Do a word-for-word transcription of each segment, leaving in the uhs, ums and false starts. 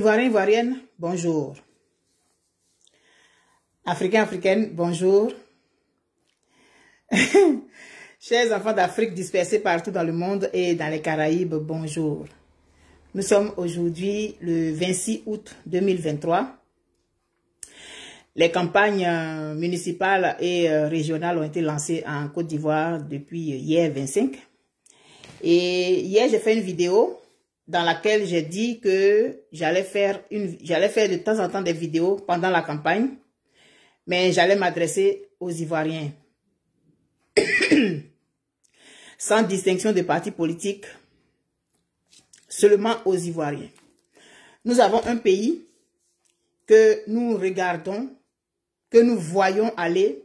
Ivoirien, Ivoirienne, bonjour. Africain, Africaine, bonjour. Chers enfants d'Afrique dispersés partout dans le monde et dans les Caraïbes, bonjour. Nous sommes aujourd'hui le vingt-six août deux mille vingt-trois. Les campagnes municipales et régionales ont été lancées en Côte d'Ivoire depuis hier vingt-cinq. Et hier, j'ai fait une vidéo dans laquelle j'ai dit que j'allais faire, faire de temps en temps des vidéos pendant la campagne, mais j'allais m'adresser aux Ivoiriens. Sans distinction de partis politiques, seulement aux Ivoiriens. Nous avons un pays que nous regardons, que nous voyons aller,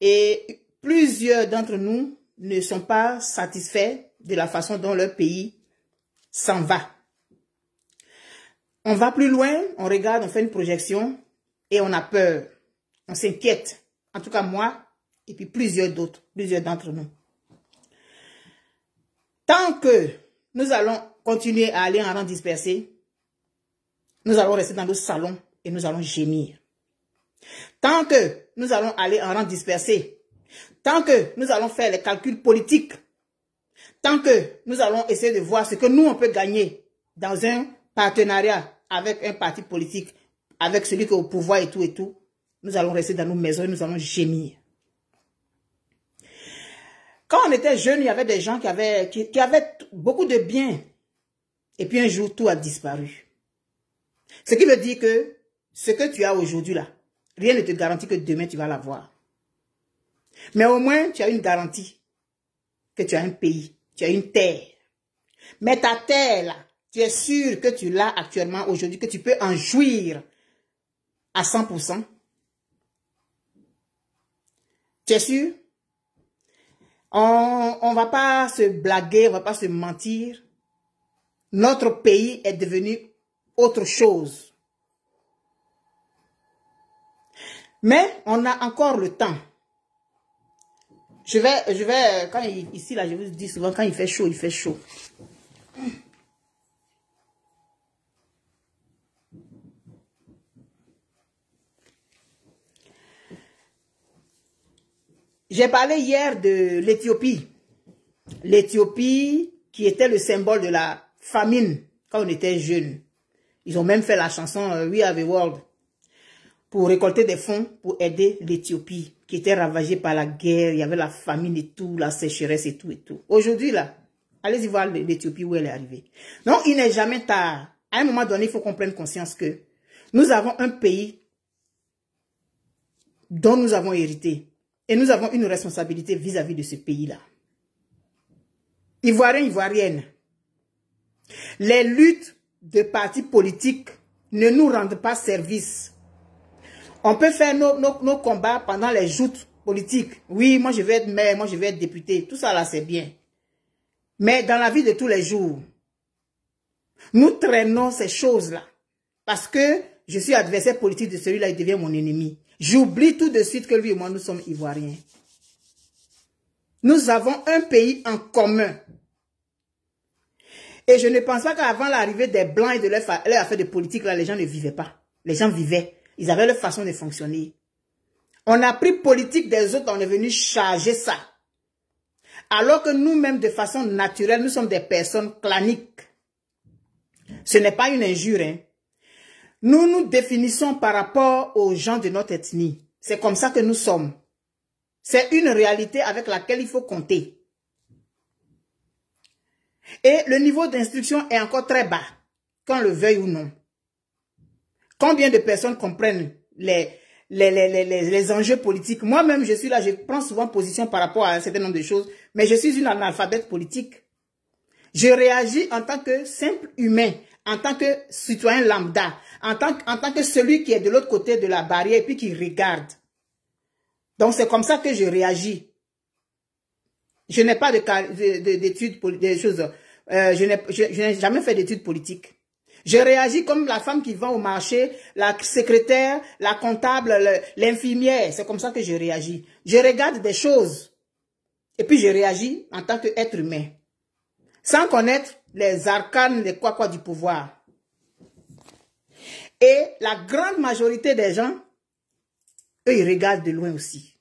et plusieurs d'entre nous ne sont pas satisfaits de la façon dont leur pays s'en va. On va plus loin, on regarde, on fait une projection et on a peur, on s'inquiète. En tout cas moi et puis plusieurs d'autres, plusieurs d'entre nous. Tant que nous allons continuer à aller en rang dispersé, nous allons rester dans nos salons et nous allons gémir. Tant que nous allons aller en rang dispersé, tant que nous allons faire les calculs politiques, tant que nous allons essayer de voir ce que nous, on peut gagner dans un partenariat avec un parti politique, avec celui qui est au pouvoir et tout et tout, nous allons rester dans nos maisons et nous allons gémir. Quand on était jeune, il y avait des gens qui avaient, qui, qui avaient beaucoup de biens. Et puis un jour, tout a disparu. Ce qui veut dire que ce que tu as aujourd'hui là, rien ne te garantit que demain tu vas l'avoir. Mais au moins, tu as une garantie que tu as un pays. Tu as une terre. Mais ta terre, là, tu es sûr que tu l'as actuellement aujourd'hui, que tu peux en jouir à cent pour cent. Tu es sûr? On ne va pas se blaguer, on ne va pas se mentir. Notre pays est devenu autre chose. Mais on a encore le temps. Je vais, je vais, quand il, ici, là, je vous dis souvent, quand il fait chaud, il fait chaud. J'ai parlé hier de l'Éthiopie. L'Éthiopie qui était le symbole de la famine quand on était jeune. Ils ont même fait la chanson « We Are the World » pour récolter des fonds pour aider l'Éthiopie, qui était ravagée par la guerre, il y avait la famine et tout, la sécheresse et tout et tout. Aujourd'hui là, allez-y voir l'Éthiopie où elle est arrivée. Donc il n'est jamais tard. À un moment donné, il faut qu'on prenne conscience que nous avons un pays dont nous avons hérité. Et nous avons une responsabilité vis-à-vis de ce pays-là. Ivoiriens, Ivoiriennes, les luttes de partis politiques ne nous rendent pas service. On peut faire nos, nos, nos combats pendant les joutes politiques. Oui, moi je vais être maire, moi je vais être député. Tout ça là, c'est bien. Mais dans la vie de tous les jours, nous traînons ces choses-là. Parce que je suis adversaire politique de celui-là, il devient mon ennemi. J'oublie tout de suite que lui et moi, nous sommes Ivoiriens. Nous avons un pays en commun. Et je ne pense pas qu'avant l'arrivée des Blancs et de leur, leur affaire de politique, là, les gens ne vivaient pas. Les gens vivaient. Ils avaient leur façon de fonctionner. On a pris politique des autres, on est venu charger ça. Alors que nous-mêmes, de façon naturelle, nous sommes des personnes claniques. Ce n'est pas une injure, hein. Nous nous définissons par rapport aux gens de notre ethnie. C'est comme ça que nous sommes. C'est une réalité avec laquelle il faut compter. Et le niveau d'instruction est encore très bas, qu'on le veuille ou non. Combien de personnes comprennent les, les, les, les, les, les enjeux politiques? Moi-même, je suis là, je prends souvent position par rapport à un certain nombre de choses, mais je suis une analphabète politique. Je réagis en tant que simple humain, en tant que citoyen lambda, en tant que, en tant que celui qui est de l'autre côté de la barrière et puis qui regarde. Donc, c'est comme ça que je réagis. Je n'ai pas d'études, de, de, des choses. Euh, je n'ai je, je jamais fait d'études politiques. Je réagis comme la femme qui va au marché, la secrétaire, la comptable, l'infirmière. C'est comme ça que je réagis. Je regarde des choses. Et puis je réagis en tant qu'être humain. Sans connaître les arcanes, les quoi quoi du pouvoir. Et la grande majorité des gens, eux, ils regardent de loin aussi.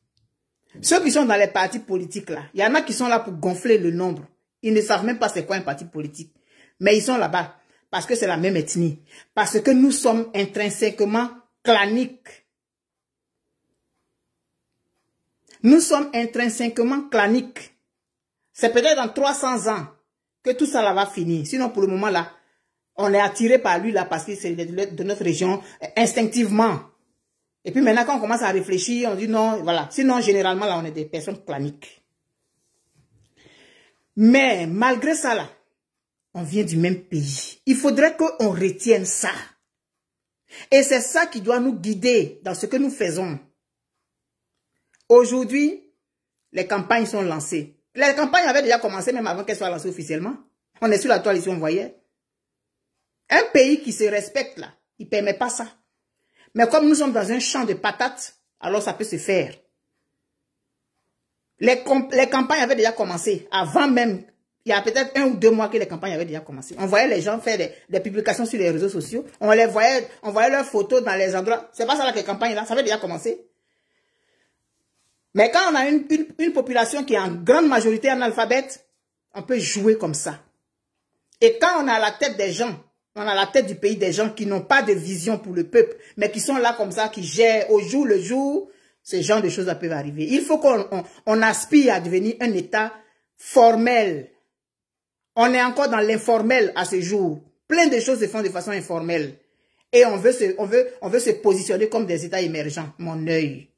Ceux qui sont dans les partis politiques, là, il y en a qui sont là pour gonfler le nombre. Ils ne savent même pas c'est quoi un parti politique. Mais ils sont là-bas parce que c'est la même ethnie. Parce que nous sommes intrinsèquement claniques. Nous sommes intrinsèquement claniques. C'est peut-être dans trois cents ans que tout ça là va finir. Sinon, pour le moment, là, on est attiré par lui, là, parce que c'est de notre région, instinctivement. Et puis maintenant, quand on commence à réfléchir, on dit non, voilà. Sinon, généralement, là, on est des personnes claniques. Mais malgré ça, là, on vient du même pays. Il faudrait qu'on retienne ça. Et c'est ça qui doit nous guider dans ce que nous faisons. Aujourd'hui, les campagnes sont lancées. Les campagnes avaient déjà commencé, même avant qu'elles soient lancées officiellement. On est sur la toile ici, on voyait. Un pays qui se respecte, là, il ne permet pas ça. Mais comme nous sommes dans un champ de patates, alors ça peut se faire. Les, les campagnes avaient déjà commencé. Avant même, il y a peut-être un ou deux mois que les campagnes avaient déjà commencé. On voyait les gens faire des, des publications sur les réseaux sociaux. On les voyait, on voyait leurs photos dans les endroits. C'est pas ça là, que les campagnes, là, ça avait déjà commencé. Mais quand on a une, une, une population qui est en grande majorité analphabète, on peut jouer comme ça. Et quand on a la tête des gens, on a la tête du pays des gens qui n'ont pas de vision pour le peuple, mais qui sont là comme ça, qui gèrent au jour le jour, ce genre de choses peuvent arriver. Il faut qu'on on, on aspire à devenir un État formel. On est encore dans l'informel à ce jour. Plein de choses se font de façon informelle. Et on veut se, on veut, on veut se positionner comme des États émergents. Mon œil.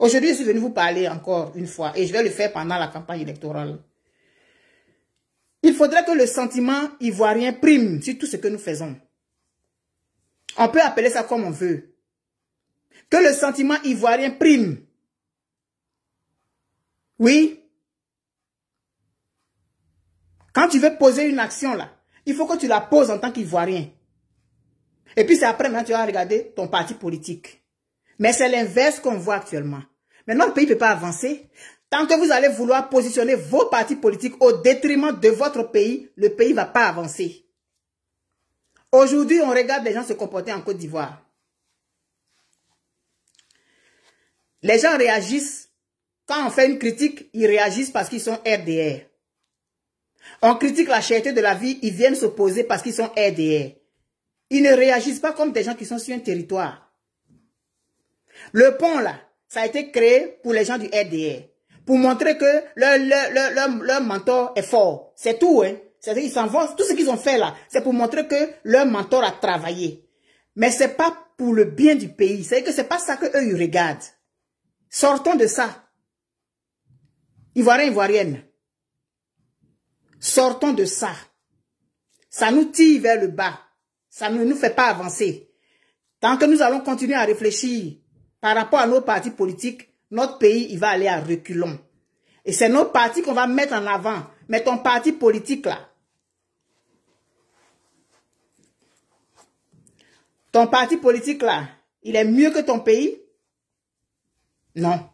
Aujourd'hui, je suis venu vous parler encore une fois, et je vais le faire pendant la campagne électorale. Il faudrait que le sentiment ivoirien prime sur tout ce que nous faisons. On peut appeler ça comme on veut. Que le sentiment ivoirien prime. Oui. Quand tu veux poser une action là, il faut que tu la poses en tant qu'ivoirien. Et puis c'est après maintenant tu vas regarder ton parti politique. Mais c'est l'inverse qu'on voit actuellement. Mais notre pays ne peut pas avancer. Tant que vous allez vouloir positionner vos partis politiques au détriment de votre pays, le pays ne va pas avancer. Aujourd'hui, on regarde les gens se comporter en Côte d'Ivoire. Les gens réagissent. Quand on fait une critique, ils réagissent parce qu'ils sont R D R. On critique la cherté de la vie, ils viennent s'opposer parce qu'ils sont R D R. Ils ne réagissent pas comme des gens qui sont sur un territoire. Le pont là, ça a été créé pour les gens du R D R. Pour montrer que leur, leur, leur, leur, leur mentor est fort. C'est tout, hein. C'est-à-dire qu'ils s'avancent. Tout ce qu'ils ont fait là, c'est pour montrer que leur mentor a travaillé. Mais ce n'est pas pour le bien du pays. C'est-à-dire que ce n'est pas ça qu'eux, ils regardent. Sortons de ça. Ivoiriens, Ivoiriennes. Sortons de ça. Ça nous tire vers le bas. Ça ne nous fait pas avancer. Tant que nous allons continuer à réfléchir par rapport à nos partis politiques, notre pays, il va aller à reculons. Et c'est nos partis qu'on va mettre en avant. Mais ton parti politique, là. Ton parti politique, là, il est mieux que ton pays? Non.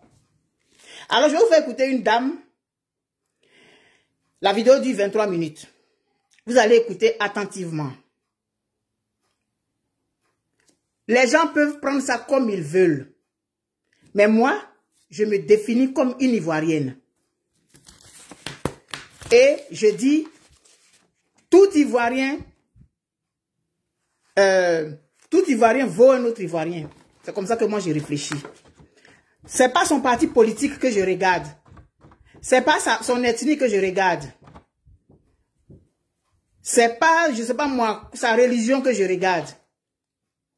Alors, je vais vous faire écouter une dame. La vidéo dure vingt-trois minutes. Vous allez écouter attentivement. Les gens peuvent prendre ça comme ils veulent. Mais moi, je me définis comme une Ivoirienne. Et je dis, tout Ivoirien, euh, tout Ivoirien vaut un autre Ivoirien. C'est comme ça que moi, je réfléchis. C'est pas son parti politique que je regarde. C'est pas sa, son ethnie que je regarde. C'est pas, je sais pas moi, sa religion que je regarde.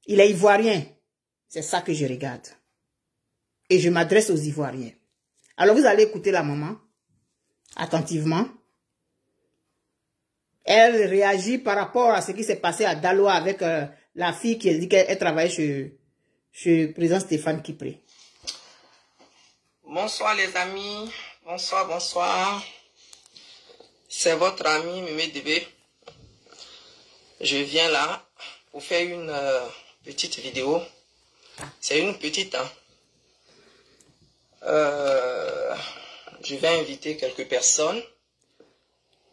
Il est Ivoirien. C'est ça que je regarde. Et je m'adresse aux Ivoiriens. Alors vous allez écouter la maman attentivement. Elle réagit par rapport à ce qui s'est passé à Daloa avec euh, la fille qui a dit qu'elle travaillait chez, chez le président Stéphane Kipré. Bonsoir les amis. Bonsoir, bonsoir. C'est votre ami Mimé Débé. Je viens là pour faire une euh, petite vidéo. C'est une petite... Hein. Euh, je vais inviter quelques personnes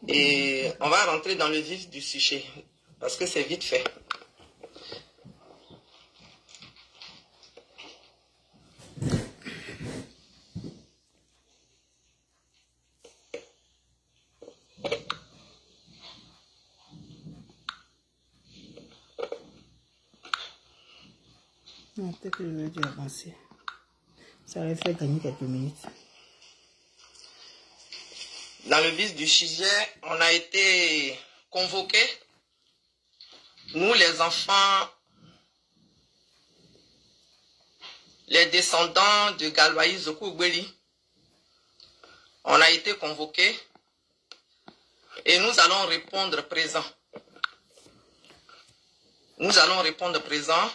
et on va rentrer dans le vif du sujet parce que c'est vite fait. Non, peut-être que j'aurais dû avancer. Ça aurait fait gagner quelques minutes. Dans le vice du sujet, on a été convoqués. Nous, les enfants, les descendants de Galbaï Zokou Obéli, on a été convoqués et nous allons répondre présent. Nous allons répondre présent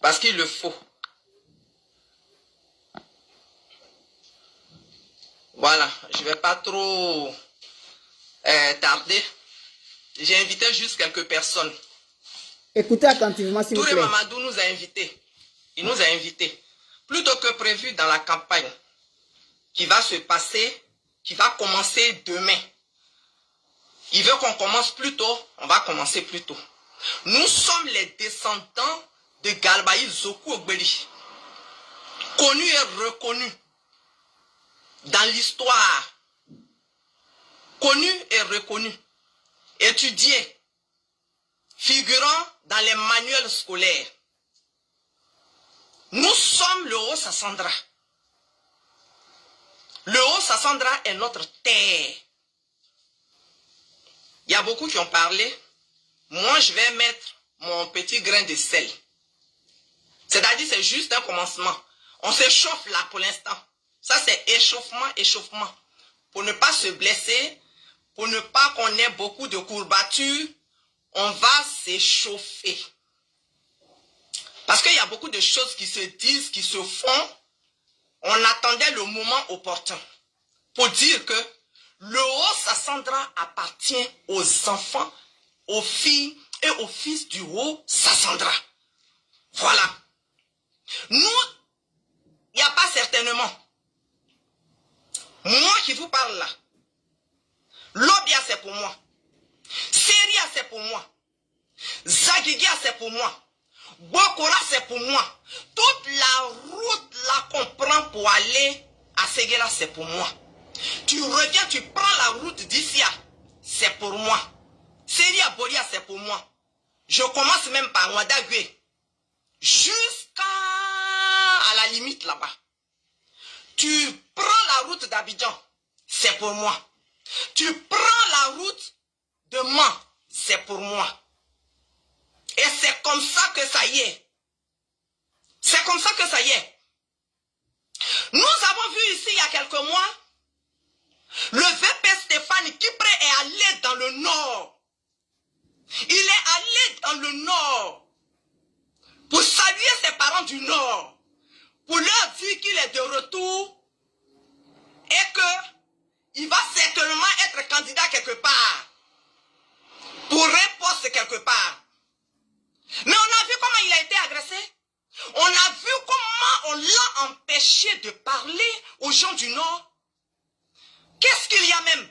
parce qu'il le faut. Voilà, je ne vais pas trop euh, tarder. J'ai invité juste quelques personnes. Écoutez attentivement, s'il vous plaît. Touré Mamadou nous a invités. Il nous a invités. Plutôt que prévu dans la campagne qui va se passer, qui va commencer demain. Il veut qu'on commence plus tôt, on va commencer plus tôt. Nous sommes les descendants de Galbaï Zokou Obéli, connus et reconnus dans l'histoire, connus et reconnus, étudiés, figurant dans les manuels scolaires. Nous sommes le haut Sassandra. Le haut Sassandra est notre terre. Il y a beaucoup qui ont parlé. Moi, je vais mettre mon petit grain de sel. C'est-à-dire, c'est juste un commencement. On s'échauffe là pour l'instant. Ça, c'est échauffement, échauffement. Pour ne pas se blesser, pour ne pas qu'on ait beaucoup de courbatures, on va s'échauffer. Parce qu'il y a beaucoup de choses qui se disent, qui se font. On attendait le moment opportun pour dire que le haut Sassandra appartient aux enfants, aux filles et aux fils du haut Sassandra. Voilà. Nous, il n'y a pas certainement. Moi qui vous parle là. Lobia, c'est pour moi. Seria, c'est pour moi. Zagigia, c'est pour moi. Bokora, c'est pour moi. Toute la route là qu'on prend pour aller à Seguela, c'est pour moi. Tu reviens, tu prends la route d'ici, c'est pour moi. Seria Boria, c'est pour moi. Je commence même par Ouadagwe, jusqu'à à la limite là-bas. Tu prends la route d'Abidjan, c'est pour moi. Tu prends la route de Mans, c'est pour moi. Et c'est comme ça que ça y est. C'est comme ça que ça y est. Nous avons vu ici il y a quelques mois, le V P Stéphane Kipré est allé dans le nord. Il est allé dans le nord pour saluer ses parents du nord, pour leur dire qu'il est de retour et qu'il va certainement être candidat quelque part, pour un poste quelque part. Mais on a vu comment il a été agressé. On a vu comment on l'a empêché de parler aux gens du nord. Qu'est-ce qu'il y a même?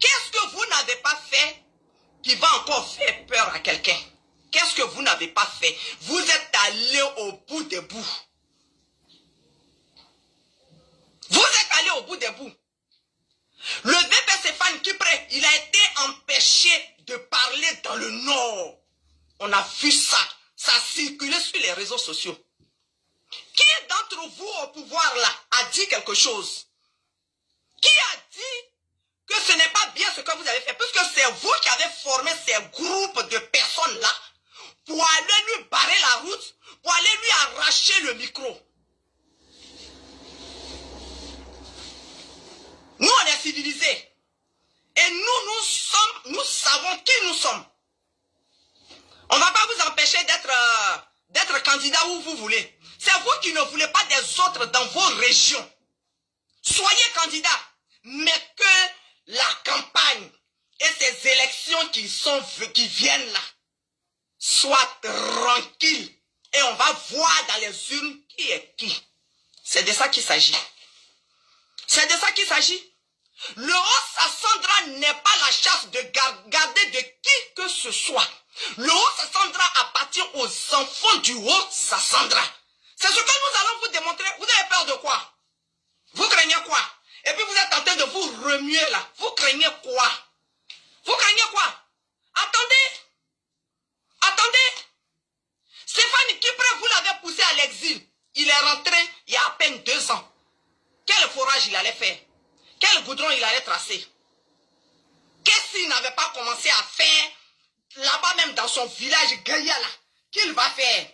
Qu'est-ce que vous n'avez pas fait qui va encore faire peur à quelqu'un? Qu'est-ce que vous n'avez pas fait? Vous êtes allé au bout des bouts. Vous êtes allé au bout des bouts. Le V P Stéphane Kipré, il a été empêché de parler dans le nord. On a vu ça. Ça circulait sur les réseaux sociaux. Qui d'entre vous au pouvoir là a dit quelque chose? Qui a dit que ce n'est pas bien ce que vous avez fait? Puisque c'est vous qui avez formé ces groupes de personnes-là pour aller lui barrer la route, pour aller lui arracher le micro. Nous, on est civilisés. Et nous, nous sommes, nous savons qui nous sommes. On ne va pas vous empêcher d'être euh, d'être candidat où vous voulez. C'est vous qui ne voulez pas des autres dans vos régions. Soyez candidat, mais que la campagne et ces élections qui, sont, qui viennent là soient tranquilles. Et on va voir dans les urnes qui est qui. C'est de ça qu'il s'agit. C'est de ça qu'il s'agit. Le haut Sassandra n'est pas la chasse de garder de qui que ce soit. Le haut Sassandra appartient aux enfants du haut Sassandra. C'est ce que nous allons vous démontrer. Vous avez peur de quoi? Vous craignez quoi? Et puis vous êtes en train de vous remuer là. Vous craignez quoi? Vous craignez quoi? Attendez. Attendez. Stéphane Kipré, vous l'avez poussé à l'exil. Il est rentré il y a à peine deux ans. Quel forage il allait faire? Quel goudron il allait tracer? Qu'est-ce qu'il n'avait pas commencé à faire là-bas même dans son village Gaïa là? Qu'il va faire?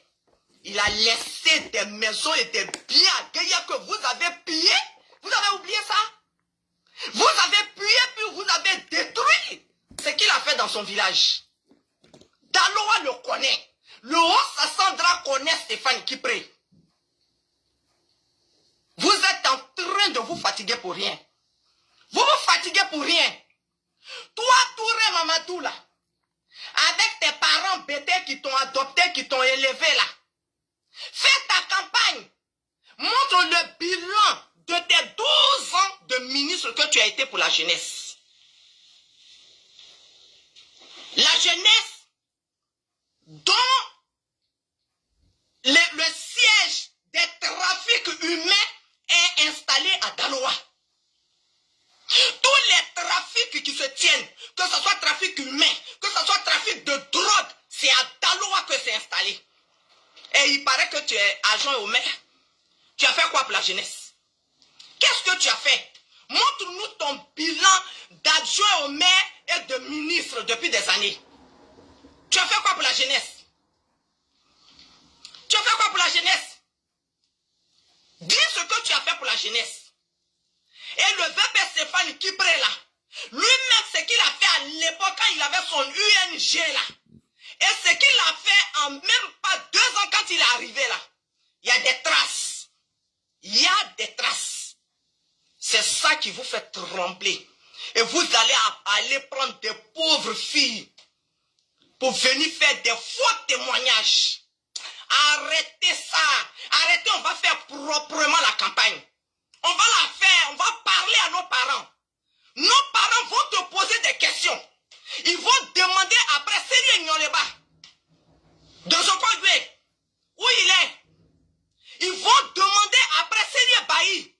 Il a laissé des maisons et des biens à Gaïa que vous avez pillés. Vous avez oublié ça? Vous avez pillé puis vous avez détruit ce qu'il a fait dans son village. Daloa le connaît. Le haut Sassandra connaît Stéphane Kipré. Vous êtes en train de vous fatiguer pour rien. Vous vous fatiguez pour rien. Toi, Touré Mamadou, là, avec tes parents Bété qui t'ont adopté, qui t'ont élevé, là, fais ta campagne. Montre le bilan de tes douze ans de ministre que tu as été pour la jeunesse. La jeunesse dont le, le siège des trafics humains est installé à Daloa. Tous les trafics qui se tiennent, que ce soit trafic humain, que ce soit trafic de drogue, c'est à Daloa que c'est installé. Et il paraît que tu es adjoint au maire. Tu as fait quoi pour la jeunesse? Qu'est-ce que tu as fait? Montre-nous ton bilan d'adjoint au maire et de ministre depuis des années. Tu as fait quoi pour la jeunesse? Tu as fait quoi pour la jeunesse? Dis ce que tu as fait pour la jeunesse. Et le V P Stéphane Kipré là, lui-même ce qu'il a fait à l'époque quand il avait son U N G là, et ce qu'il a fait en même pas deux ans quand il est arrivé là, il y a des traces. Il y a des traces. C'est ça qui vous fait trembler. Et vous allez aller prendre des pauvres filles pour venir faire des faux témoignages. Arrêtez ça. Arrêtez, on va faire proprement la campagne. On va la faire, on va parler à nos parents. Nos parents vont te poser des questions. Ils vont demander après Sérieux Nyoleba de Dogoblé, où il est. Ils vont demander après Sérieux Baï,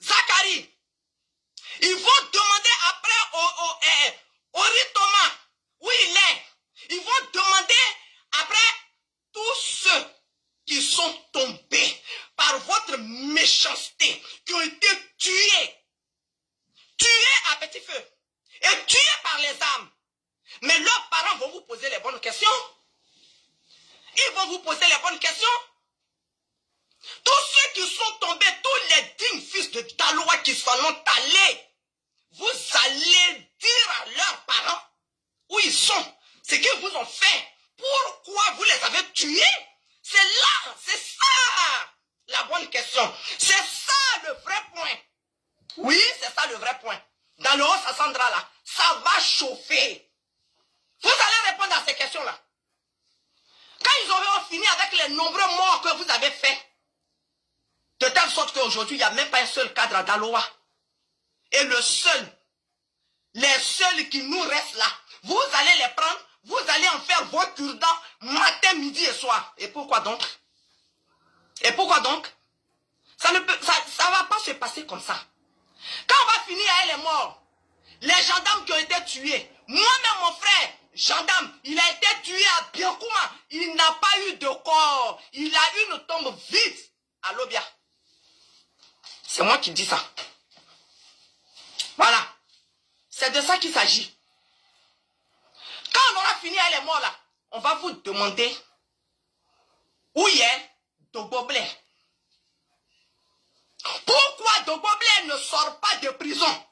Zakari. Ils vont demander après au, au, eh, Ori Thomas, où il est. Ils vont demander après tous ceux qui sont tombés par votre méchanceté, qui ont été tués, tués à petit feu et tués par les armes. Mais leurs parents vont vous poser les bonnes questions. Ils vont vous poser les bonnes questions. Tous ceux qui sont tombés, tous les dignes fils de Daloa qui s'en ont allés, vous allez dire à leurs parents où ils sont, ce qu'ils vous ont fait, pourquoi vous les avez tués. C'est là, c'est ça la bonne question. C'est ça le vrai point. Oui, c'est ça le vrai point. Dans le haut Sassandra là, ça va chauffer. Vous allez répondre à ces questions-là. Quand ils auront fini avec les nombreux morts que vous avez faits, de telle sorte qu'aujourd'hui, il n'y a même pas un seul cadre à Daloa. Et le seul, les seuls qui nous restent là, vous allez les prendre, vous allez en faire vos cure-dents matin, midi et soir. Et pourquoi donc? Et pourquoi donc? Ça ne peut, ça, ça va pas se passer comme ça. Quand on va finir avec les morts, les gendarmes qui ont été tués, moi-même mon frère, gendarme, il a été tué à Biankouma, il n'a pas eu de corps, il a une tombe vide à Lobia. C'est moi qui dis ça. Voilà, c'est de ça qu'il s'agit. Quand on aura fini avec les morts là, on va vous demander où est Dogoblé. Pourquoi Dogoblé ne sort pas de prison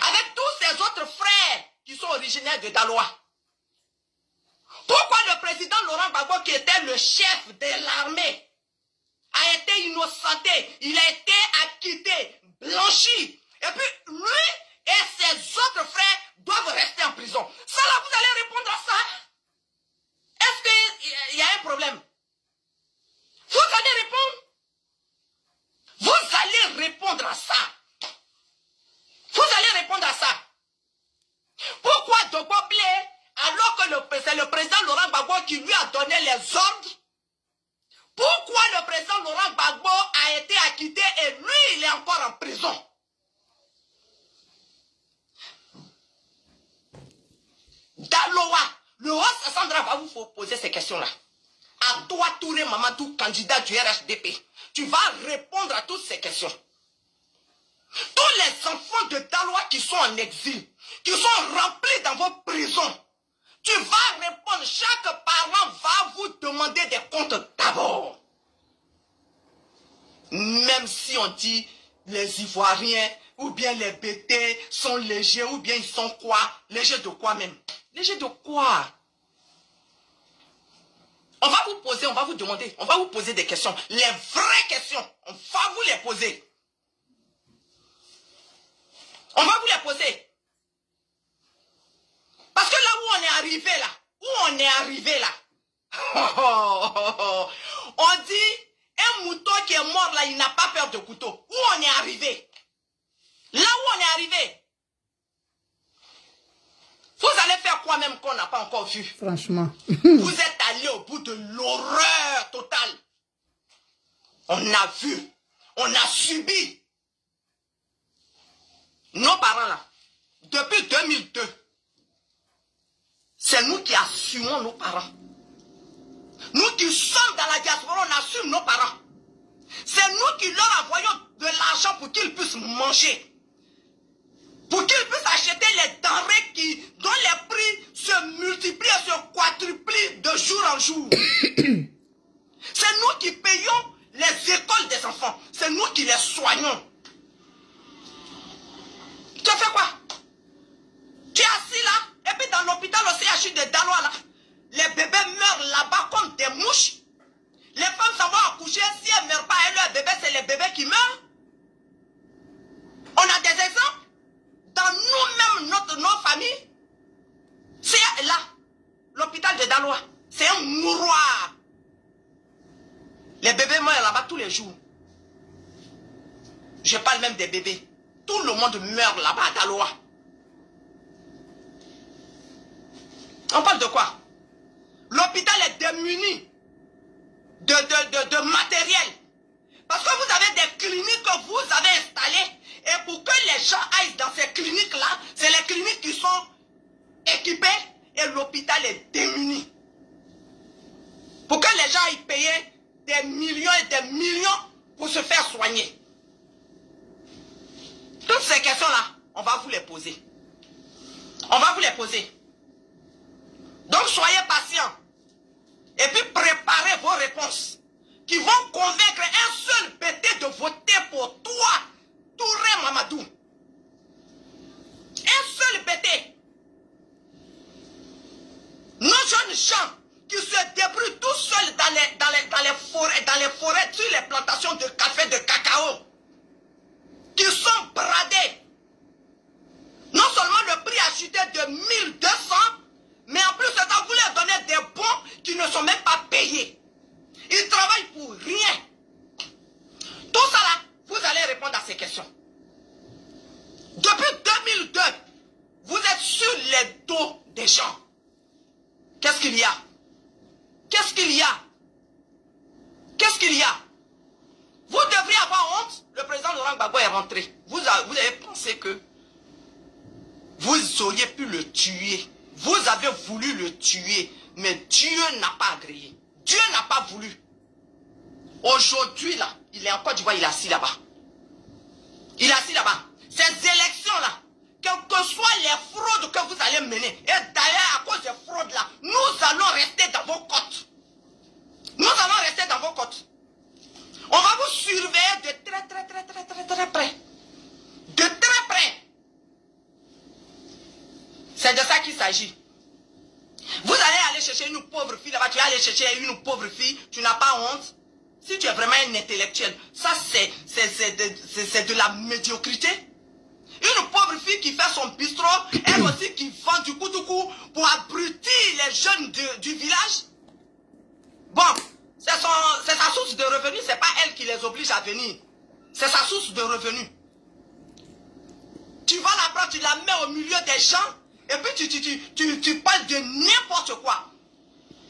avec tous ses autres frères qui sont originaires de Daloa? Pourquoi le président Laurent Gbagbo, qui était le chef de l'armée, a été innocenté? Il a été acquitté, blanchi. Et puis lui et ses autres frères doivent rester en prison. Ça là, vous allez répondre à ça? Est-ce qu'il y a un problème? Vous allez répondre? Vous allez répondre à ça. Vous allez répondre à ça. Pourquoi Dogoblé, alors que c'est le président Laurent Gbagbo qui lui a donné les ordres, pourquoi le président Laurent Gbagbo a été acquitté et lui, il est encore en prison? Daloa, le haut Sassandra va vous poser ces questions-là. à toi, Touré Mamadou, candidat du R H D P. Tu vas répondre à toutes ces questions. Tous les enfants de Dalois qui sont en exil, qui sont remplis dans vos prisons, tu vas répondre. Chaque parent va vous demander des comptes d'abord. Même si on dit les Ivoiriens ou bien les Bété sont légers ou bien ils sont quoi? Légers de quoi même? Légers de quoi? On va vous poser, on va vous demander, on va vous poser des questions. Les vraies questions, on va vous les poser. On va vous les poser. Parce que là où on est arrivé là, où on est arrivé là, oh, oh, oh, oh. On dit, un mouton qui est mort là, il n'a pas peur de couteau. Où on est arrivé? Là où on est arrivé? Vous allez faire quoi même qu'on n'a pas encore vu? Franchement. Vous êtes allé au bout de l'horreur totale. On a vu. On a subi. Nos parents là, depuis deux mille deux, c'est nous qui assumons nos parents. Nous qui sommes dans la diaspora, on assume nos parents. C'est nous qui leur envoyons de l'argent pour qu'ils puissent manger. Pour qu'ils puissent acheter les denrées qui, dont les prix se multiplient et se quadruplient de jour en jour. C'est nous qui payons les écoles des enfants. C'est nous qui les soignons. Tu as fait quoi? Tu es assis là, et puis dans l'hôpital au C H U de Dalois là, les bébés meurent là-bas comme des mouches. Les femmes s'en vont accoucher, si elles ne meurent pas, et leurs bébés, c'est les bébés qui meurent. On a des exemples dans nous-mêmes, notre, nos familles. C'est là, l'hôpital de Dalois, c'est un mouroir. Les bébés meurent là-bas tous les jours. Je parle même des bébés. Tout le monde meurt là-bas à Dalois. On parle de quoi? L'hôpital est démuni de, de, de, de matériel. Parce que vous avez des cliniques que vous avez installées. Et pour que les gens aillent dans ces cliniques-là, c'est les cliniques qui sont équipées et l'hôpital est démuni. Pour que les gens aillent payer des millions et des millions pour se faire soigner. Toutes ces questions-là, on va vous les poser. On va vous les poser. Donc soyez patients. Et puis préparez vos réponses qui vont convaincre un seul Bété de voter pour toi, Touré Mamadou. Un seul Bété. Nos jeunes gens qui se débrouillent tout seuls dans les, dans les, dans les forêts, dans les forêts, sur les plantations de café, de cacao, qui sont bradés. Non seulement le prix a chuté de mille deux cents, mais en plus, quand vous leur donnez des bons qui ne sont même pas payés. Ils travaillent pour rien. Tout ça là, vous allez répondre à ces questions. Depuis deux mille deux, vous êtes sur les dos des gens. Qu'est-ce qu'il y a? Qu'est-ce qu'il y a? Qu'est-ce qu'il y a? Vous devriez avoir honte. Le président Laurent Gbagbo est rentré. Vous avez, vous avez pensé que vous auriez pu le tuer. Vous avez voulu le tuer, mais Dieu n'a pas agréé. Dieu n'a pas voulu. Aujourd'hui, là, il est en Côte d'Ivoire, il est assis là-bas. Il est assis là-bas. Ces élections-là, quelles que soient les fraudes que vous allez mener, et d'ailleurs, à cause des fraudes-là, nous allons rester dans vos côtes. Nous allons rester dans vos côtes. On va vous surveiller de très, très, très, très, très, très près. De très près. C'est de ça qu'il s'agit. Vous allez aller chercher une pauvre fille là-bas, tu vas aller chercher une pauvre fille, tu n'as pas honte. Si tu es vraiment un intellectuel, ça c'est de, de la médiocrité. Une pauvre fille qui fait son bistrot, elle aussi qui vend du coup du coup pour abrutir les jeunes de, du village. Bon, c'est sa source de revenus, c'est pas elle qui les oblige à venir. C'est sa source de revenus. Tu vas la prendre, tu la mets au milieu des gens. Et puis tu, tu, tu, tu, tu parles de n'importe quoi.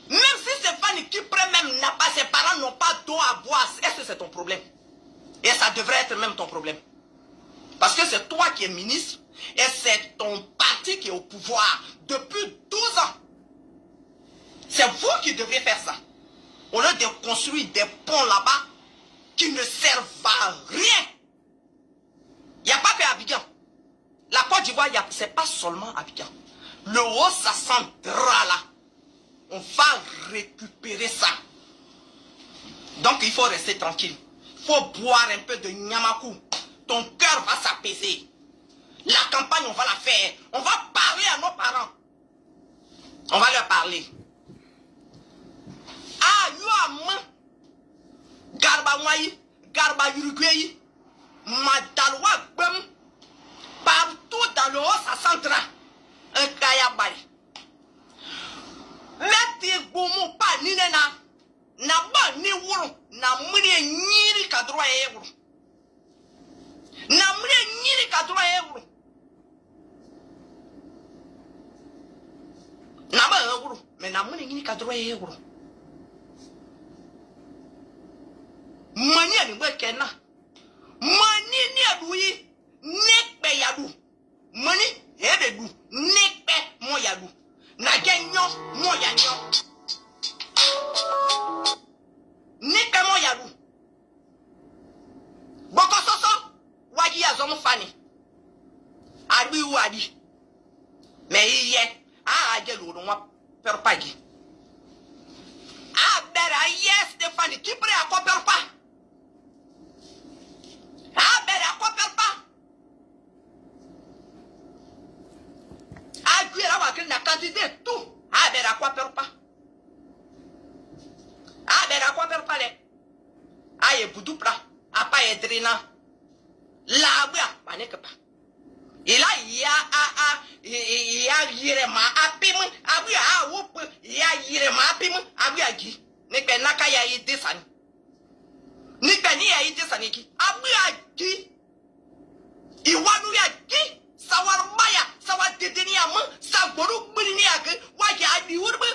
Même si Stéphane Kipré même n'a pas, ses parents n'ont pas d'eau à boire, est-ce que c'est ton problème? Et ça devrait être même ton problème. Parce que c'est toi qui es ministre et c'est ton parti qui est au pouvoir depuis douze ans. C'est vous qui devriez faire ça. On a construit des ponts là-bas qui ne servent à rien. Il n'y a pas que Abidjan. La Côte d'Ivoire, ce n'est pas seulement Abidjan. Le haut Sassandra là, on va récupérer ça. Donc il faut rester tranquille. Il faut boire un peu de Nyamakou. Ton cœur va s'apaiser. La campagne, on va la faire. On va parler à nos parents. On va leur parler. Ah, Yuama, Garba Mwaï, Garba Uruguay, Madalwa Bem, partout dans le haut Sassandra, un Kayabari. Leti Boumou pas ni nena, n'a pas ni woulou, n'a mouné ni le cadre et woulou. N'a mouné ni le cadre et woulou. N'a pas woulou, mais n'a mouné ni le cadre et woulou. Mani ni wekena, mani ni adui, nekpe yadu, mani ebedu, nekpe mo yadu, na genyo mo yanyo, nekpe mo yadu. Boko soso, wadi azomu fani, adui wadi, me iye, a ajelu donwa perpagi, a bera iye Stéphane Kipré a ko perpa. Ah, ben, à quoi perd pas? Ah, tu es là, tu n'as qu'à dire tout. Ah, ben, à quoi perd pas? Ah, ben, à quoi perd pas? Ah, il est boudoupla. Ah, pas être drainant. Là, bah, n'est que pas. Et là, il y a, ah, il y a, il y a, piment. Ah, oui, ah, oup, il y a, il y a, piment. Ah, oui, ah, qui? N'est que n'a qu'à y aller descendre. Nikani a été saniki. Abri a dit. Iwanu a dit. Sawar Maya. Sawar Teteni a man. Saborou Mouni a gri. Waya a dit ourbe.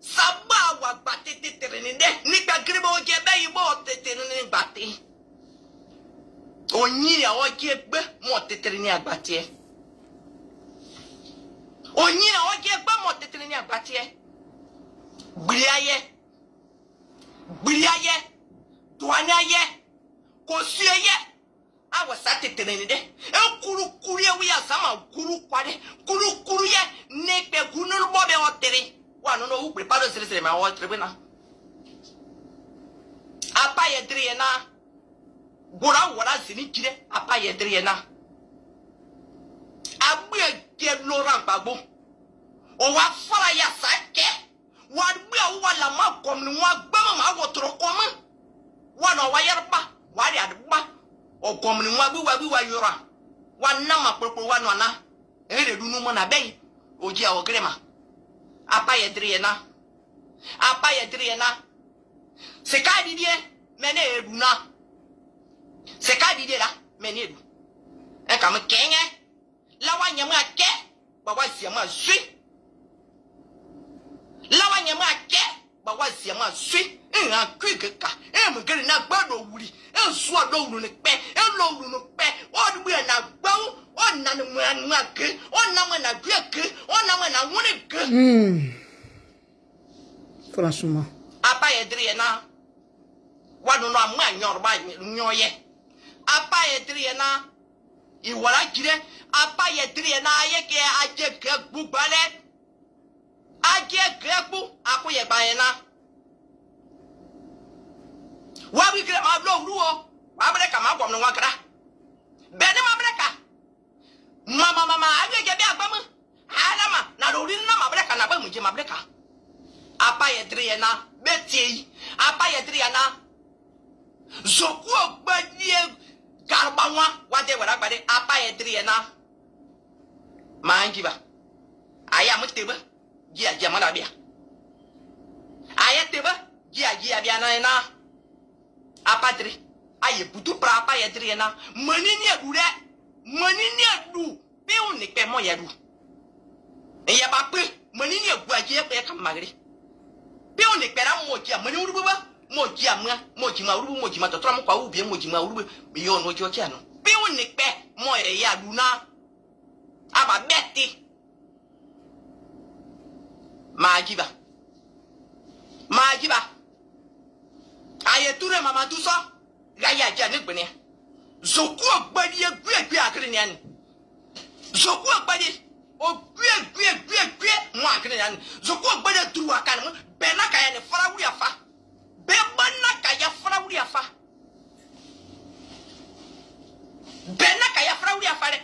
Saba wa batte teterenende. Nika gribe o gebe ibo o teterenende batte. O nyi a o gebe mo teterenende a batte. O nyi a o gebe mo teterenende a batte. Briaye. Briaye. Douanaye, conseiller, ah ouais ça t'es terminé. Un kourou kourier oui à ça ma kourou koade, kourou kourier n'est pas gounol bobé en terre. Ouah non non vous préparez le service mais on est très bien là. Apa yedriye na, gora wala zini kire apa yedriye na. Abuye kire Laurent Gbagbo, on va faire ya ça que, on abuye on va la ma comme nous on va bama ma votre comment. Wana wayarba, wari adba, o komni wabi wabi wayura, wana ma popo wana na, ere dunu mona bay, oji a ogrema, apa yedriena, apa yedriena, seka didier, mene eduna, seka didier la, mene edu, eka me kenye, la wanyama ke, bawa ziyama zui, la wanyama ke, bawa ziyama zui. Et un quick cas, et me gueule n'a pas de oui, et soit d'eau ne paie, et l'eau ne paie, on lui en a beau, on n'a pas de gueule, on n'a pas de gueule, on n'a pas de gueule. Franchement, à pas être rien, on n'a pas de gueule, à pas être rien, et voilà qu'il est, à pas être rien, à dire que vous balez, à dire que vous, à quoi y est baïna. Wabi kile mablo ruo, wabreka ma gomno wakra. Bene mabreka. Mama mama aje gebe agbam. Alama na rori na mabreka na bamu je mabreka. Apa yedriye na beti, apa yedriye na. Zoku ogbadie garbanwa wade waragbade apa yedriye na. Mangiba. Aya muteba, gi aje malabia. Aya teba, gi aje abiana na. Apadre, aïe, boutou pra pa yadriena, mani ni adou le, mani ni adou, pe on ne pe mon yadou. Et y'a pas pris, mani ni adou a dié pe kam magri. Pe on ne pe la moja, mani ourouba, moja mwa, moja ma ourouba, moja ma totra mwa ou bien moja ma ourouba, mais yon ojo tiano. Pe on ne pe mon yadou na, aba bête. Ma agiba, ma agiba. Mamadou so ga ya ja ne gbene Zokou Obéli egbe egbe akiri ni Zokou Obéli ogbe egbe egbe egbe mo akiri ni Zokou Obéli turu aka ni be na ka ya ni fara wuri afa be ba na ka ya fara wuri afa be na ka ya fara wuri afa re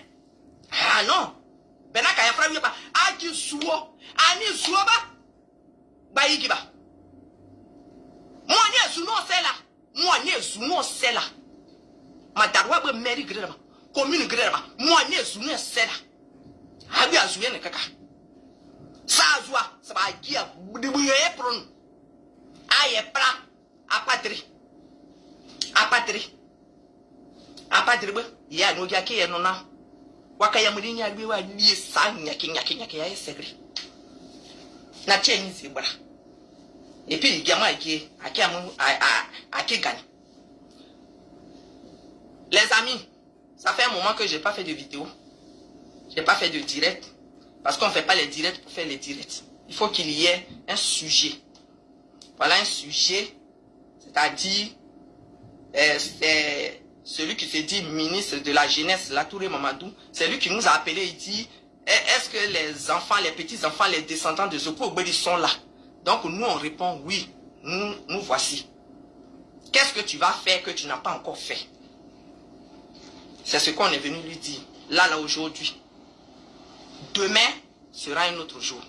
ah non be na ka ya fara wuri afa aji suwo ani suwo ba ba yiki ba moi ni esu no se la moi ni esu no se la ma darwa be meri grema commune grema moi ni esu no se la abi azu ye ne kaka sazwa sabaji abudibu ye pron aye pra apatri apatri apatri be ya no ja ke ye no na waka ya mudi nya gbe wa ni sanya kinya kinya ke ya sekri na chenyi se bra. Et puis, il y a moi qui est gagne. Les amis, ça fait un moment que je n'ai pas fait de vidéo. Je n'ai pas fait de direct. Parce qu'on ne fait pas les directs pour faire les directs. Il faut qu'il y ait un sujet. Voilà un sujet. C'est-à-dire, euh, c'est celui qui se dit ministre de la jeunesse, la Touré Mamadou. C'est lui qui nous a appelé. Il dit, est-ce que les enfants, les petits-enfants, les descendants de Zokou Obéli sont là? Donc, nous, on répond, oui, nous, nous voici. Qu'est-ce que tu vas faire que tu n'as pas encore fait? C'est ce qu'on est venu lui dire. Là, là, aujourd'hui. Demain sera un autre jour.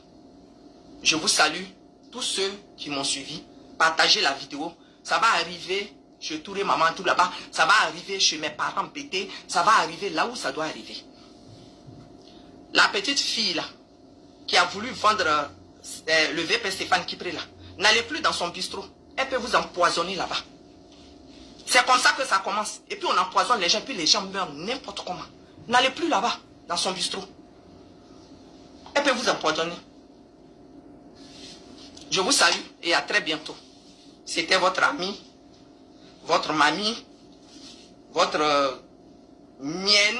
Je vous salue, tous ceux qui m'ont suivi. Partagez la vidéo. Ça va arriver chez Touré Maman, tout là-bas. Ça va arriver chez mes parents Bété. Ça va arriver là où ça doit arriver. La petite fille, là, qui a voulu vendre... Euh, le V P Stéphane Kipré là, n'allez plus dans son bistrot. Elle peut vous empoisonner là-bas. C'est comme ça que ça commence. Et puis on empoisonne les gens, puis les gens meurent n'importe comment. N'allez plus là-bas, dans son bistrot. Elle peut vous empoisonner. Je vous salue et à très bientôt. C'était votre ami, votre mamie, votre euh, mienne,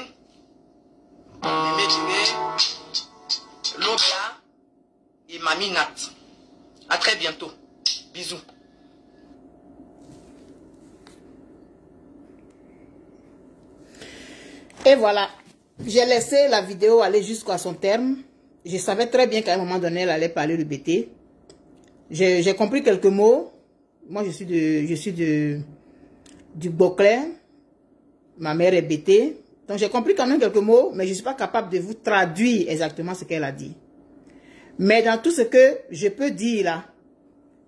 Mimé Débé, Lobia. Et Mamie Nat. À très bientôt. Bisous. Et voilà. J'ai laissé la vidéo aller jusqu'à son terme. Je savais très bien qu'à un moment donné, elle allait parler de Bété. J'ai compris quelques mots. Moi, je suis de, je suis de, du Gbôklé. Ma mère est Bété. Donc, j'ai compris quand même quelques mots, mais je ne suis pas capable de vous traduire exactement ce qu'elle a dit. Mais dans tout ce que je peux dire là,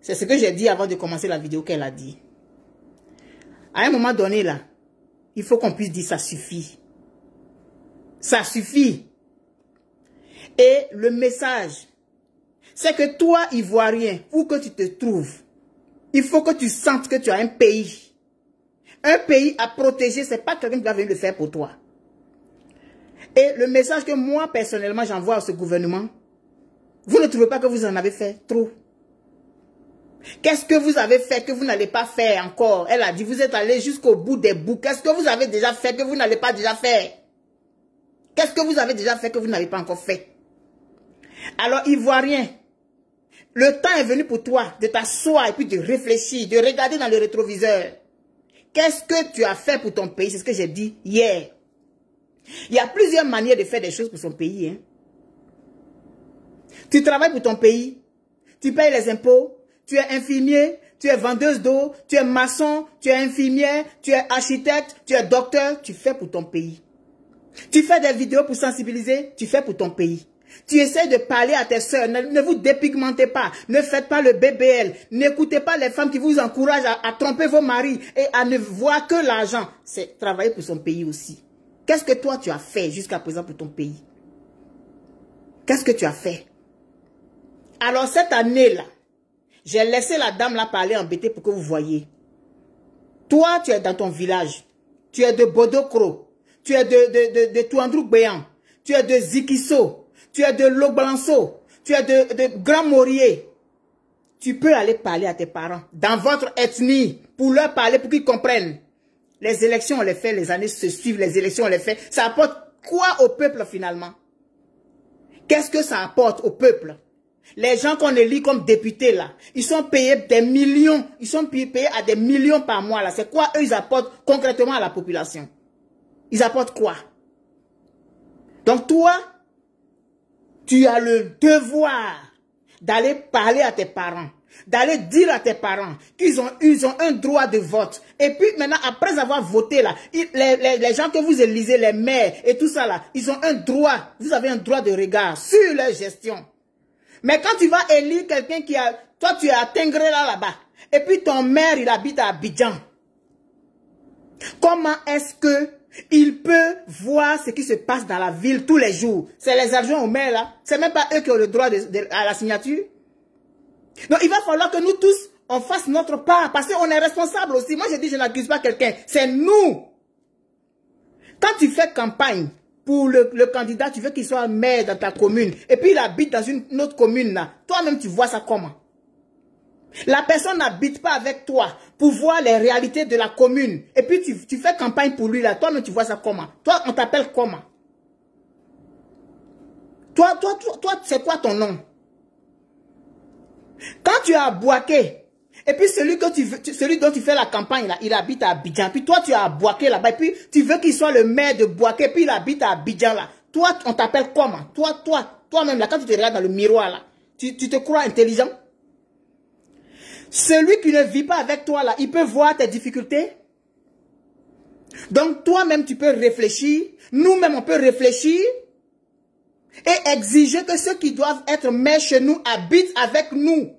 c'est ce que j'ai dit avant de commencer la vidéo qu'elle a dit. À un moment donné là, il faut qu'on puisse dire ça suffit. Ça suffit. Et le message, c'est que toi, Ivoirien, où que tu te trouves, il faut que tu sentes que tu as un pays. Un pays à protéger, c'est pas quelqu'un qui va venir le faire pour toi. Et le message que moi, personnellement, j'envoie à ce gouvernement, vous ne trouvez pas que vous en avez fait trop? Qu'est-ce que vous avez fait que vous n'allez pas faire encore? Elle a dit, vous êtes allé jusqu'au bout des bouts. Qu'est-ce que vous avez déjà fait que vous n'allez pas déjà faire? Qu'est-ce que vous avez déjà fait que vous n'avez pas encore fait? Alors, Ivoirien, le temps est venu pour toi de t'asseoir et puis de réfléchir, de regarder dans le rétroviseur. Qu'est-ce que tu as fait pour ton pays? C'est ce que j'ai dit hier. Il y a plusieurs manières de faire des choses pour son pays, hein. Tu travailles pour ton pays, tu payes les impôts, tu es infirmier, tu es vendeuse d'eau, tu es maçon, tu es infirmière, tu es architecte, tu es docteur, tu fais pour ton pays. Tu fais des vidéos pour sensibiliser, tu fais pour ton pays. Tu essaies de parler à tes soeurs, ne, ne vous dépigmentez pas, ne faites pas le B B L, n'écoutez pas les femmes qui vous encouragent à, à tromper vos maris et à ne voir que l'argent. C'est travailler pour son pays aussi. Qu'est-ce que toi tu as fait jusqu'à présent pour ton pays? Qu'est-ce que tu as fait? Alors, cette année-là, j'ai laissé la dame-là parler embêtée pour que vous voyez. Toi, tu es dans ton village. Tu es de Bodokro. Tu es de, de, de, de Touandrouk-Béan. Tu es de Zikisso. Tu es de Logbalanso. Tu es de, de Grand Morier. Tu peux aller parler à tes parents, dans votre ethnie, pour leur parler, pour qu'ils comprennent. Les élections, on les fait, les années se suivent, les élections, on les fait. Ça apporte quoi au peuple, finalement? Qu'est-ce que ça apporte au peuple? Les gens qu'on élit comme députés là, ils sont payés des millions, ils sont payés à des millions par mois là. C'est quoi eux ils apportent concrètement à la population? Ils apportent quoi? Donc toi, tu as le devoir d'aller parler à tes parents, d'aller dire à tes parents qu'ils ont, ils ont un droit de vote. Et puis maintenant, après avoir voté là, les, les, les gens que vous élisez, les maires et tout ça là, ils ont un droit, vous avez un droit de regard sur leur gestion. Mais quand tu vas élire quelqu'un qui a... Toi, tu es à Tengré là, là-bas. Et puis ton maire, il habite à Abidjan. Comment est-ce que il peut voir ce qui se passe dans la ville tous les jours? C'est les argents aux maires là. C'est même pas eux qui ont le droit de, de, à la signature. Donc, il va falloir que nous tous, on fasse notre part. Parce qu'on est responsable aussi. Moi, je dis, je n'accuse pas quelqu'un. C'est nous. Quand tu fais campagne... Pour le, le candidat, tu veux qu'il soit maire dans ta commune. Et puis, il habite dans une, une autre commune. Là. Toi-même, tu vois ça comment? La personne n'habite pas avec toi pour voir les réalités de la commune. Et puis, tu, tu fais campagne pour lui. Là. Toi-même, tu vois ça comment? Toi, on t'appelle comment? Toi, toi, toi, toi c'est quoi ton nom? Quand tu es à Gbôklé, et puis celui, que tu, tu, celui dont tu fais la campagne, là, il habite à Abidjan. Puis toi, tu es à Gbôklé là-bas. Et puis tu veux qu'il soit le maire de Gbôklé. Puis il habite à Abidjan là. Toi, on t'appelle comment? Toi, toi, toi-même là, quand tu te regardes dans le miroir là, tu, tu te crois intelligent? Celui qui ne vit pas avec toi là, il peut voir tes difficultés. Donc toi-même, tu peux réfléchir. Nous-mêmes, on peut réfléchir. Et exiger que ceux qui doivent être maires chez nous habitent avec nous.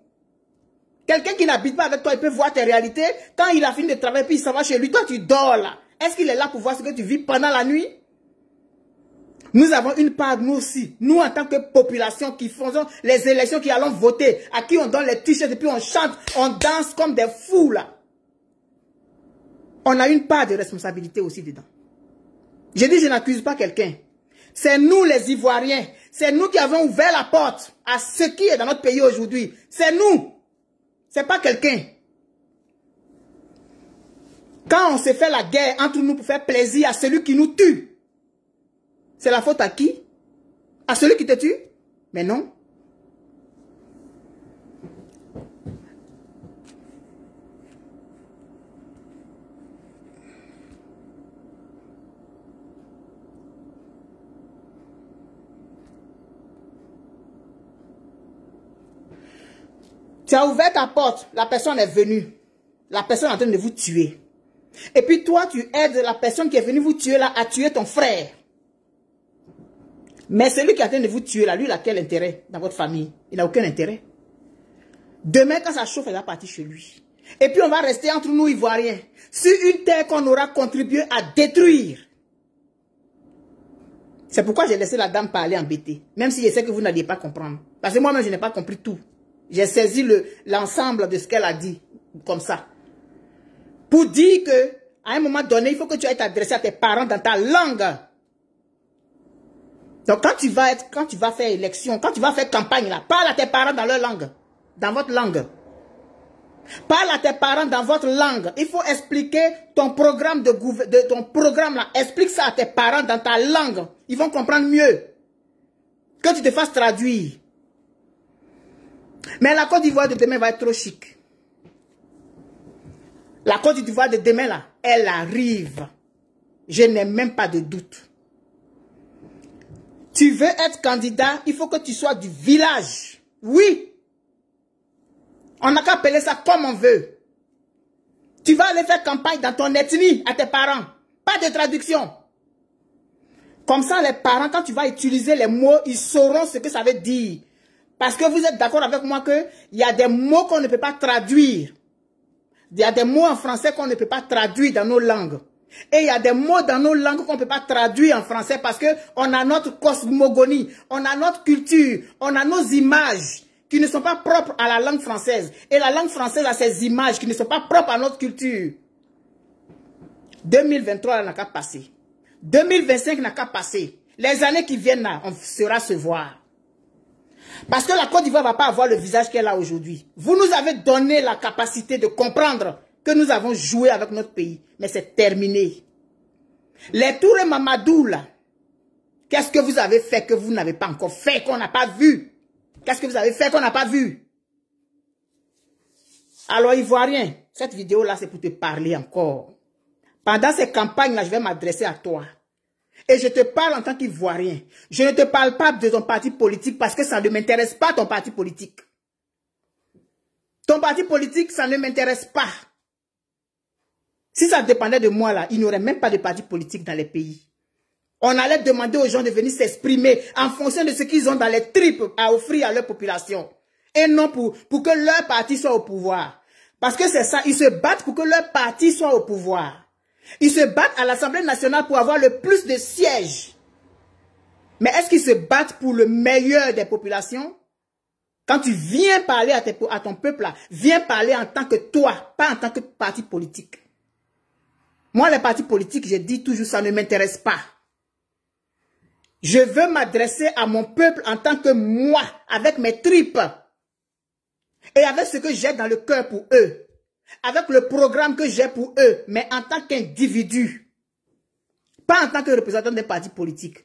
Quelqu'un qui n'habite pas avec toi, il peut voir tes réalités. Quand il a fini de travailler, puis il s'en va chez lui, toi tu dors là. Est-ce qu'il est là pour voir ce que tu vis pendant la nuit? Nous avons une part, nous aussi. Nous, en tant que population qui faisons les élections, qui allons voter, à qui on donne les t-shirts, et puis on chante, on danse comme des fous là. On a une part de responsabilité aussi dedans. J'ai dit, je n'accuse pas quelqu'un. C'est nous les Ivoiriens. C'est nous qui avons ouvert la porte à ce qui est dans notre pays aujourd'hui. C'est nous. C'est pas quelqu'un. Quand on se fait la guerre entre nous pour faire plaisir à celui qui nous tue, c'est la faute à qui? À celui qui te tue? Mais non. Tu as ouvert ta porte, la personne est venue. La personne est en train de vous tuer. Et puis toi, tu aides la personne qui est venue vous tuer là à tuer ton frère. Mais celui qui est en train de vous tuer là, lui, il a quel intérêt dans votre famille? Il n'a aucun intérêt. Demain, quand ça chauffe, il va partir chez lui. Et puis on va rester entre nous Ivoiriens sur une terre qu'on aura contribué à détruire. C'est pourquoi j'ai laissé la dame parler en Bété. Même si je sais que vous n'allez pas comprendre. Parce que moi-même, je n'ai pas compris tout. J'ai saisi l'ensemble le, de ce qu'elle a dit, comme ça. Pour dire que, à un moment donné, il faut que tu ailles t'adresser à tes parents dans ta langue. Donc, quand tu vas être, quand tu vas faire élection, quand tu vas faire campagne, là, parle à tes parents dans leur langue. Dans votre langue. Parle à tes parents dans votre langue. Il faut expliquer ton programme de, de ton programme, là. Explique ça à tes parents dans ta langue. Ils vont comprendre mieux. Que tu te fasses traduire. Mais la Côte d'Ivoire de demain va être trop chic. La Côte d'Ivoire de demain, là, elle arrive. Je n'ai même pas de doute. Tu veux être candidat, il faut que tu sois du village. Oui. On n'a qu'à appeler ça comme on veut. Tu vas aller faire campagne dans ton ethnie à tes parents. Pas de traduction. Comme ça, les parents, quand tu vas utiliser les mots, ils sauront ce que ça veut dire. Parce que vous êtes d'accord avec moi qu'il y a des mots qu'on ne peut pas traduire. Il y a des mots en français qu'on ne peut pas traduire dans nos langues. Et il y a des mots dans nos langues qu'on ne peut pas traduire en français parce qu'on a notre cosmogonie, on a notre culture, on a nos images qui ne sont pas propres à la langue française. Et la langue française a ses images qui ne sont pas propres à notre culture. deux mille vingt-trois n'a qu'à passer. deux mille vingt-cinq n'a qu'à passer. Les années qui viennent là, on saura se voir. Parce que la Côte d'Ivoire ne va pas avoir le visage qu'elle a aujourd'hui. Vous nous avez donné la capacité de comprendre que nous avons joué avec notre pays. Mais c'est terminé. Les Touré Mamadou, là, qu'est-ce que vous avez fait que vous n'avez pas encore fait, qu'on n'a pas vu? Qu'est-ce que vous avez fait qu'on n'a pas vu? Alors, Ivoirien, cette vidéo-là, c'est pour te parler encore. Pendant ces campagnes-là, je vais m'adresser à toi. Et je te parle en tant qu'Ivoirien. Je ne te parle pas de ton parti politique parce que ça ne m'intéresse pas, ton parti politique. Ton parti politique, ça ne m'intéresse pas. Si ça dépendait de moi, là, il n'y aurait même pas de parti politique dans les pays. On allait demander aux gens de venir s'exprimer en fonction de ce qu'ils ont dans les tripes à offrir à leur population. Et non pour, pour que leur parti soit au pouvoir. Parce que c'est ça, ils se battent pour que leur parti soit au pouvoir. Ils se battent à l'Assemblée nationale pour avoir le plus de sièges. Mais est-ce qu'ils se battent pour le meilleur des populations? Quand tu viens parler à, tes, à ton peuple, là, viens parler en tant que toi, pas en tant que parti politique. Moi, les partis politiques, je dis toujours, ça ne m'intéresse pas. Je veux m'adresser à mon peuple en tant que moi, avec mes tripes. Et avec ce que j'ai dans le cœur pour eux. Avec le programme que j'ai pour eux, mais en tant qu'individu. Pas en tant que représentant des partis politiques.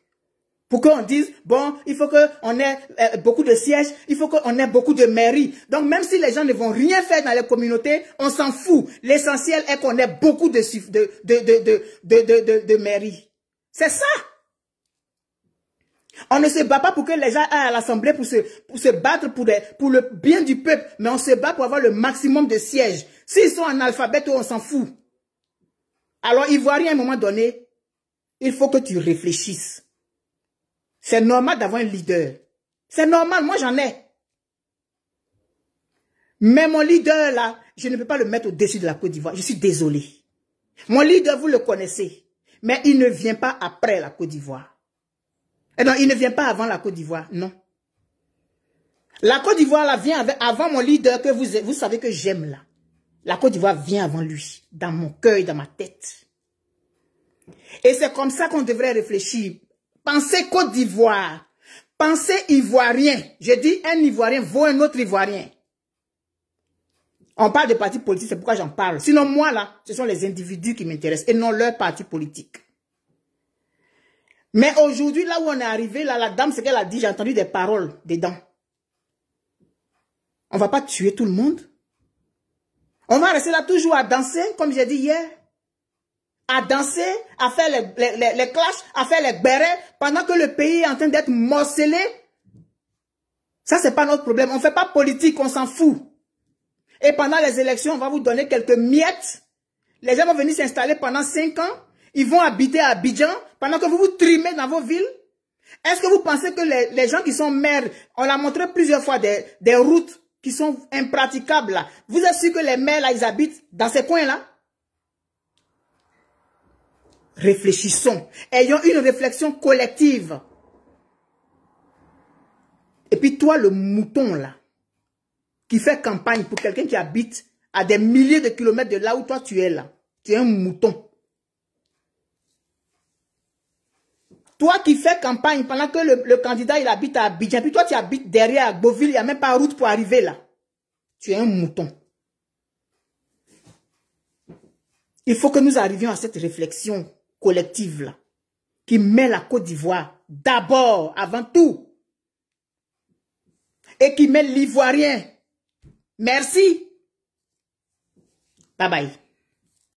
Pour qu'on dise, bon, il faut qu'on ait euh, beaucoup de sièges, il faut qu'on ait beaucoup de mairies. Donc même si les gens ne vont rien faire dans les communautés, on s'en fout. L'essentiel est qu'on ait beaucoup de, de, de, de, de, de, de, de, de mairies. C'est ça. On ne se bat pas pour que les gens aient à l'Assemblée pour se, pour se battre pour, les, pour le bien du peuple, mais on se bat pour avoir le maximum de sièges. S'ils sont en alphabet, on s'en fout. Alors, Ivoiriens, à un moment donné, il faut que tu réfléchisses. C'est normal d'avoir un leader. C'est normal, moi j'en ai. Mais mon leader, là, je ne peux pas le mettre au-dessus de la Côte d'Ivoire. Je suis désolé. Mon leader, vous le connaissez, mais il ne vient pas après la Côte d'Ivoire. Et donc, il ne vient pas avant la Côte d'Ivoire, non. La Côte d'Ivoire, là, vient avec, avant mon leader que vous, vous savez que j'aime, là. La Côte d'Ivoire vient avant lui, dans mon cœur et dans ma tête. Et c'est comme ça qu'on devrait réfléchir. Pensez Côte d'Ivoire. Pensez Ivoirien. Je dis, un Ivoirien vaut un autre Ivoirien. On parle de partis politiques, c'est pourquoi j'en parle. Sinon, moi, là, ce sont les individus qui m'intéressent et non leur parti politique. Mais aujourd'hui, là où on est arrivé, là, la dame, ce qu'elle a dit, j'ai entendu des paroles dedans. On ne va pas tuer tout le monde. On va rester là toujours à danser, comme j'ai dit hier. À danser, à faire les, les, les, les clashs, à faire les bérets, pendant que le pays est en train d'être morcelé. Ça, ce n'est pas notre problème. On ne fait pas politique, on s'en fout. Et pendant les élections, on va vous donner quelques miettes. Les gens vont venir s'installer pendant cinq ans. Ils vont habiter à Abidjan pendant que vous vous trimez dans vos villes. Est-ce que vous pensez que les, les gens qui sont maires, on l'a montré plusieurs fois, des, des routes qui sont impraticables là. Vous êtes sûr que les maires là, ils habitent dans ces coins-là? Réfléchissons. Ayons une réflexion collective. Et puis toi, le mouton là, qui fait campagne pour quelqu'un qui habite à des milliers de kilomètres de là où toi tu es là. Tu es un mouton. Toi qui fais campagne pendant que le, le candidat il habite à Abidjan, puis toi tu habites derrière à Beauville, il n'y a même pas route pour arriver là. Tu es un mouton. Il faut que nous arrivions à cette réflexion collective là, qui met la Côte d'Ivoire d'abord, avant tout, et qui met l'Ivoirien. Merci. Bye bye.